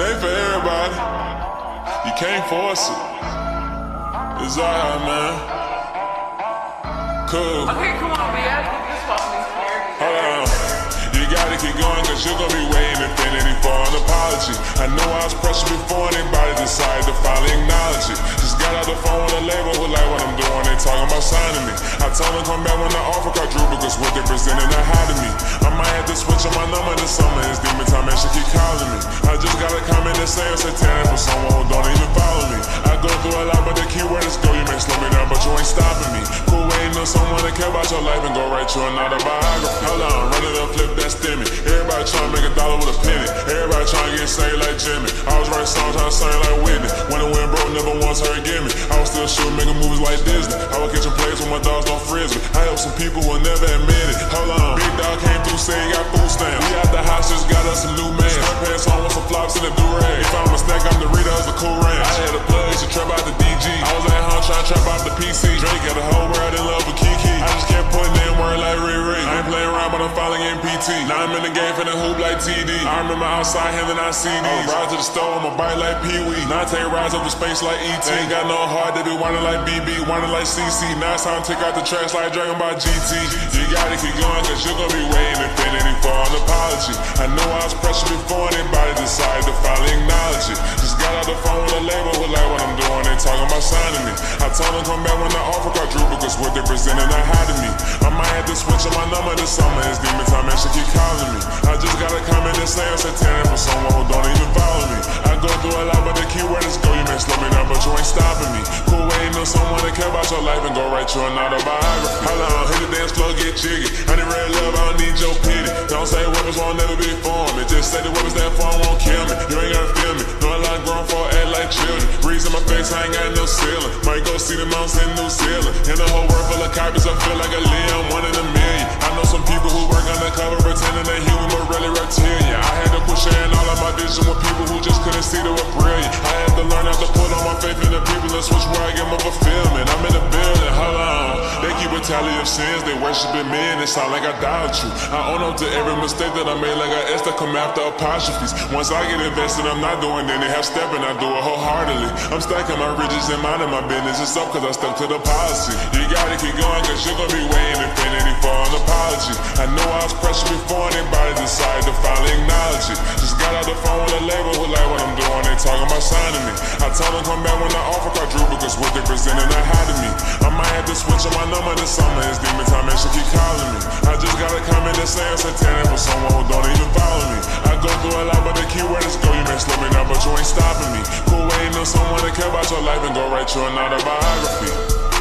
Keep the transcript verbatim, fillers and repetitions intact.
It ain't for everybody. You can't force it. It's alright, man. Cool. Okay, come on, man. This fucking hold on. You gotta keep going, cause you're gonna be waiting infinity for an apology. I know I was pressured before anybody decided to finally acknowledge it. Just got out the phone with a label who like what I'm doing. They talking about signing me. I told them come back when the offer quadruple, cause what they presented not high to me. I might have to switch on my number this summer. It's demon time and she keep calling me. I just got a comment that say I'm satanic for someone who don't even follow me. I go through a lot, but the keyword is go. You may slow me down, but you ain't stopping me. Cool waiting on someone to care about your life and go write you another biography. Hold on, run it up, flip that stimmy. Everybody tryna make a dollar with a penny. Everybody tryna get saved like Jimmy. I was writing songs, tryna sing like Whitney. When it went broke, never once heard gimme. I was still shooting, making movies like Disney. I was catching plays when my dogs don't frizz me. I helped some people who never admit it. Hold on, big dog came through, say he got food stamps. We out the house, just got us a new man. Stuck pants on with some flops in the do-rag. If I'm a snack, I'm the Rita, it's a cool ranch. I had a plug, she trap out the D G. I was at home trying to trap out the P C. Drake got the whole world in love with Kiki. I just kept putting in word like Riri. I ain't playing around, but I'm finally getting P T. Now I'm in the game finna hoop like T D. I remember outside handing out C Ds. I'll ride to the store, I'ma bite like Pee-wee. Now I take rides over space like E T. They ain't got no heart, they be whining like B B, whining like C C. Now it's time to take out the tracks like Dragon Ball G T. You gotta keep going, cause you're gonna be waiting infinity for an apology. I know I was pressured before anybody decided to finally acknowledge it. Just got out the phone with a label who like what I'm doing. They talking about signing me. I told them come back when the offer quadruple, cause what they presented not high to me. I might have to switch on my number this summer. It's demon time and she keep calling me. I just got a comment that say I'm satanic for someone who don't even follow me. I go through a lot, but the keyword is go. You may slow me down, but you ain't stopping me. Cool waiting on someone to care about your life and go write you an autobiography. Hold on, hit the dance floor, get jiggy. I need real love, I don't need your pity. Don't say weapons won't never be formed. Just say the weapons that form won't kill me. You ain't gotta feel me. Know a lot grown for act like children. Breeze in my face, I ain't got no ceiling. Might go see the mountains in New Zealand. In the whole world full of copies, I feel like a Leon, one in a million. I know some people who work undercover, pretending they human, but really reptilian. I had to push in all of my vision with people who just couldn't see they were brilliant. I had to learn how to put on my faith in the people and switch where I get my fulfillment. I'm in the building, hold on. They keep a tally of sins, they worshiping me, and it sound like idolatry. I own up to every mistake that I made, like an S that come after apostrophes. Once I get invested, I'm not doing any half stepping, I do it wholeheartedly. I'm stacking my riches and minding my business. It's up cause I stuck to the policy. You gotta keep going, cause you're gonna be waiting infinity for an apology. I know I was pressured before anybody decided to finally acknowledge it. Just got out the phone with a label who like what I'm doing. They talking about signing me. I told them come back when the offer quadruple, cause what they presented not high to me. I might have to switch on my number this summer. It's demon time and she keep calling me. I just got a comment that say I'm satanic for someone who don't even follow me. I go through a lot, but the keyword is go. You may slow me down, but you ain't stopping me. Cool waiting on someone to care about your life and go write you an autobiography.